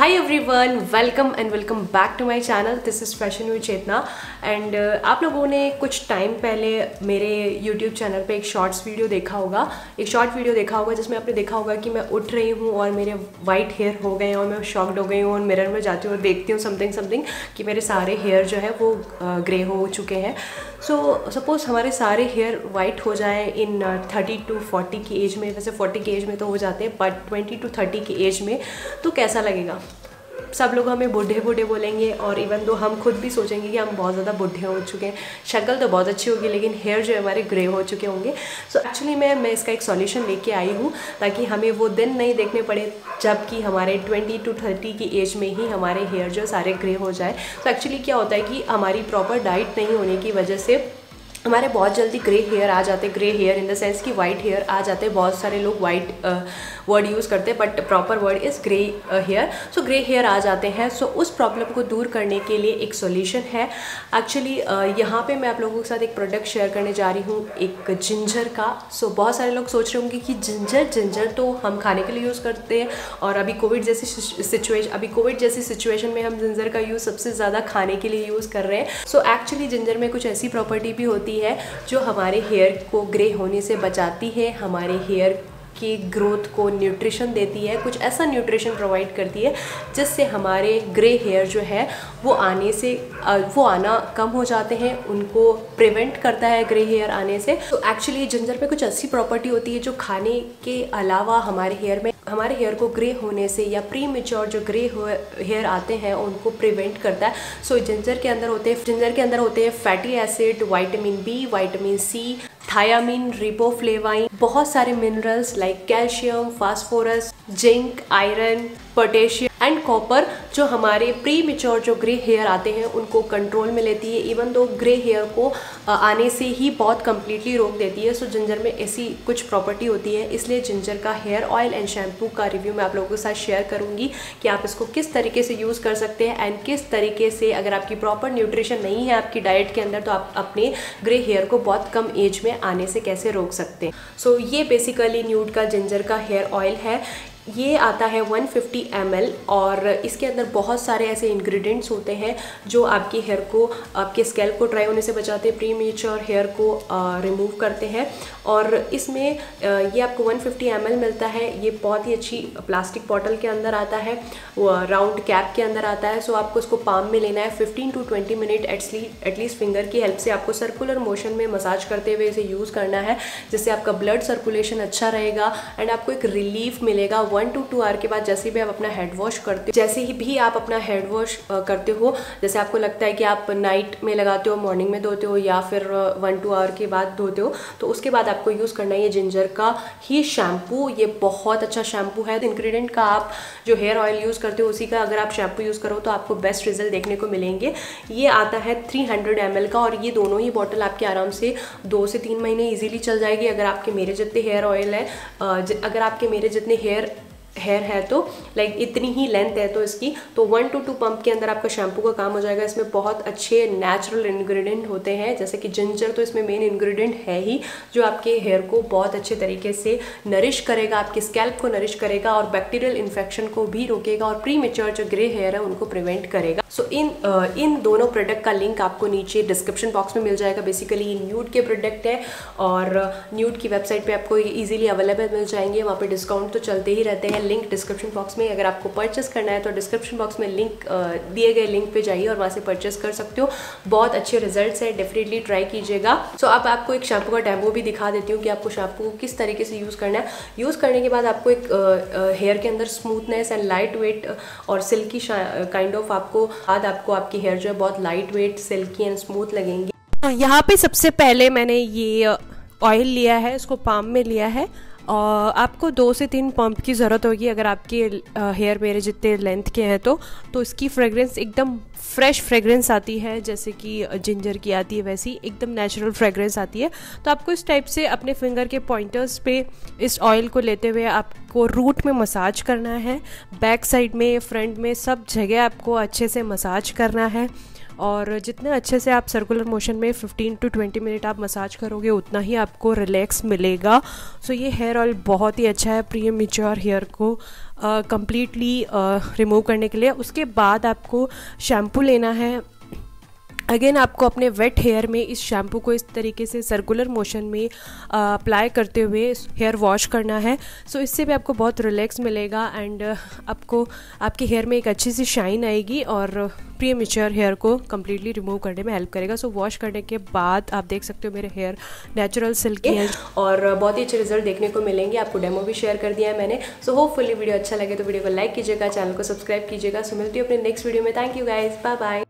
High everyone, welcome and welcome back to my channel. This is fashion view Chetna. And आप लोगों ने कुछ time पहले मेरे यूट्यूब चैनल पे एक शॉर्ट वीडियो देखा होगा जिसमें आपने देखा होगा कि मैं उठ रही हूँ और मेरे वाइट हेयर हो गए और मैं शॉक्ड हो गई हूँ और मिरर में जाती हूँ और देखती हूँ समथिंग कि मेरे सारे हेयर जो है वो ग्रे हो चुके हैं. सो सपोज़ हमारे सारे हेयर वाइट हो जाएँ इन 30 to 40 की एज में. वैसे 40 की एज में तो हो जाते हैं, बट 20 to 30 की एज में तो कैसा लगेगा? सब लोग हमें बूढ़े बोलेंगे और इवन दो हम खुद भी सोचेंगे कि हम बहुत ज़्यादा बूढ़े हो चुके हैं. शक्ल तो बहुत अच्छी होगी लेकिन हेयर जो है हमारे ग्रे हो चुके होंगे. सो एक्चुअली मैं इसका एक सॉल्यूशन लेके आई हूँ ताकि हमें वो दिन नहीं देखने पड़े जबकि हमारे 20 to 30 की एज में ही हमारे हेयर जो सारे ग्रे हो जाए. तो एक्चुअली क्या होता है कि हमारी प्रॉपर डाइट नहीं होने की वजह से हमारे बहुत जल्दी ग्रे हेयर आ जाते. Grey hair in the sense कि वाइट हेयर आ जाते. बहुत सारे लोग वाइट वर्ड यूज़ करते हैं but proper word is grey hair. So grey hair आ जाते हैं. सो उस प्रॉब्लम को दूर करने के लिए एक सॉल्यूशन है. एक्चुअली यहाँ पे मैं आप लोगों के साथ एक प्रोडक्ट शेयर करने जा रही हूँ, एक जिंजर का. सो बहुत सारे लोग सोच रहे होंगे कि जिंजर तो हम खाने के लिए यूज़ करते हैं और अभी कोविड जैसी सिचुएशन में हम जिंजर का यूज़ सबसे ज़्यादा खाने के लिए यूज़ कर रहे हैं. सो एक्चुअली जिंजर में कुछ ऐसी प्रॉपर्टी भी है जो हमारे हेयर को ग्रे होने से बचाती है, हमारे हेयर की ग्रोथ को न्यूट्रिशन देती है, कुछ ऐसा न्यूट्रिशन प्रोवाइड करती है जिससे हमारे ग्रे हेयर जो है वो आना कम हो जाते हैं, उनको प्रिवेंट करता है ग्रे हेयर आने से. तो एक्चुअली जिंजर में कुछ ऐसी प्रॉपर्टी होती है जो खाने के अलावा हमारे हेयर में हमारे हेयर को ग्रे होने से या प्री मेच्योर जो ग्रे हेयर आते हैं उनको प्रिवेंट करता है. सो जिंजर के अंदर होते हैं fatty acid, vitamin B, vitamin C, thiamine, riboflavin, बहुत सारे minerals like calcium, phosphorus, zinc, iron, potassium and copper जो हमारे प्री मेच्योर जो ग्रे हेयर आते हैं उनको कंट्रोल में लेती है. इवन दो ग्रे हेयर को आने से ही बहुत कम्प्लीटली रोक देती है. सो जिंजर में ऐसी कुछ प्रॉपर्टी होती है, इसलिए जिंजर का हेयर ऑयल एंड शैम्पू का रिव्यू मैं आप लोगों के साथ शेयर करूँगी कि आप इसको किस तरीके से यूज़ कर सकते हैं एंड किस तरीके से अगर आपकी प्रॉपर न्यूट्रिशन नहीं है आपकी डाइट के अंदर तो आप अपने ग्रे हेयर को बहुत कम एज में आने से कैसे रोक सकते हैं. सो ये बेसिकली न्यूड का जिंजर का हेयर ऑयल है. ये आता है 150 ml और इसके अंदर बहुत सारे ऐसे इंग्रेडिएंट्स होते हैं जो आपके हेयर को, आपके स्कैल्प को ड्राई होने से बचाते हैं, प्री मेच्योर हेयर को रिमूव करते हैं. और इसमें ये आपको 150 ml मिलता है. ये बहुत ही अच्छी प्लास्टिक बॉटल के अंदर आता है, राउंड कैप के अंदर आता है. सो आपको इसको पाम में लेना है. 15 to 20 मिनट एटलीस्ट फिंगर की हेल्प से आपको सर्कुलर मोशन में मसाज करते हुए इसे यूज़ करना है जिससे आपका ब्लड सर्कुलेशन अच्छा रहेगा एंड आपको एक रिलीफ मिलेगा. 1 to 2 आवर के बाद जैसे भी आप अपना हेड वॉश करते हो, जैसे आपको लगता है कि आप नाइट में लगाते हो, मॉर्निंग में धोते हो या फिर 1-2 आवर के बाद धोते हो, तो उसके बाद आपको यूज़ करना है ये जिंजर का ही शैम्पू. ये बहुत अच्छा शैम्पू है. इंग्रेडिएंट का आप जो हेयर ऑयल यूज़ करते हो उसी का अगर आप शैम्पू यूज़ करो तो आपको बेस्ट रिजल्ट देखने को मिलेंगे. ये आता है 300 ml का और ये दोनों ही बॉटल आपके आराम से 2 से 3 महीने ईजिली चल जाएगी अगर आपके मेरे जितने हेयर ऑयल है, अगर आपके मेरे जितने हेयर है तो लाइक इतनी ही लेंथ है तो इसकी. तो 1 to 2 पंप के अंदर आपका शैम्पू का काम हो जाएगा. इसमें बहुत अच्छे नेचुरल इंग्रेडिएंट होते हैं जैसे कि जिंजर तो इसमें मेन इंग्रेडिएंट है ही जो आपके हेयर को बहुत अच्छे तरीके से नरिश करेगा, आपके स्कैल्प को नरिश करेगा और बैक्टीरियल इन्फेक्शन को भी रोकेगा और प्री मेच्योर जो ग्रे हेयर है उनको प्रिवेंट करेगा. सो इन दोनों प्रोडक्ट का लिंक आपको नीचे डिस्क्रिप्शन बॉक्स में मिल जाएगा. बेसिकली न्यूड के प्रोडक्ट है और न्यूड की वेबसाइट पर आपको ईजिली अवेलेबल मिल जाएंगे. वहाँ पर डिस्काउंट तो चलते ही रहते हैं. लिंक डिस्क्रिप्शन बॉक्स में, अगर आपको परचेस करना है तो डिस्क्रिप्शन बॉक्स में लिंक, दिए गए लिंक पे जाइए और वहाँ से परचेस कर सकते हो. बहुत अच्छे रिजल्ट्स हैं, डेफिनेटली ट्राई कीजिएगा. सो अब आपको एक शैम्पू का डेमो भी दिखा देती हूँ कि आपको शैम्पू किस तरीके से यूज़ करना है. यूज़ करने के बाद आपको एक हेयर के अंदर स्मूथनेस एंड लाइट वेट और सिल्की काइंड ऑफ आपको आपकी हेयर जो है बहुत light weight, silky and smooth लगेंगी. यहाँ पे सबसे पहले मैंने ये ऑयल लिया है, इसको पाम में लिया है और आपको 2 से 3 पंप की ज़रूरत होगी अगर आपके हेयर मेरे जितने लेंथ के हैं तो इसकी फ्रेगरेंस एकदम फ्रेश फ्रेगरेंस आती है जैसे कि जिंजर की आती है, वैसी एकदम नेचुरल फ्रेगरेंस आती है. तो आपको इस टाइप से अपने फिंगर के पॉइंटर्स पे इस ऑयल को लेते हुए आपको रूट में मसाज करना है, बैक साइड में, फ्रंट में, सब जगह आपको अच्छे से मसाज करना है. और जितने अच्छे से आप सर्कुलर मोशन में 15 to 20 मिनट आप मसाज करोगे उतना ही आपको रिलैक्स मिलेगा. सो ये हेयर ऑयल बहुत ही अच्छा है, प्री मेच्योर हेयर को कम्प्लीटली रिमूव करने के लिए। उसके बाद आपको शैम्पू लेना है। अगेन आपको अपने वेट हेयर में इस शैम्पू को इस तरीके से सर्कुलर मोशन में अप्लाई करते हुए हेयर वॉश करना है। सो इससे भी आपको बहुत रिलैक्स मिलेगा एंड आपको आपके हेयर में एक अच्छी सी शाइन आएगी और प्रीमेच्योर हेयर को कम्प्लीटली रिमूव करने में हेल्प करेगा। सो वॉश करने के बाद आप देख सकते हो मेरे हेयर नेचुरल सिल्की है और बहुत ही अच्छे रिजल्ट देखने को मिलेंगे। आपको डेमो भी शेयर कर दिया है मैंने। सो होपफुली वीडियो अच्छा लगे तो वीडियो को लाइक कीजिएगा, चैनल को सब्सक्राइब कीजिएगा। सो मिलती हूँ अपने नेक्स्ट वीडियो में। Thank you guys, bye bye.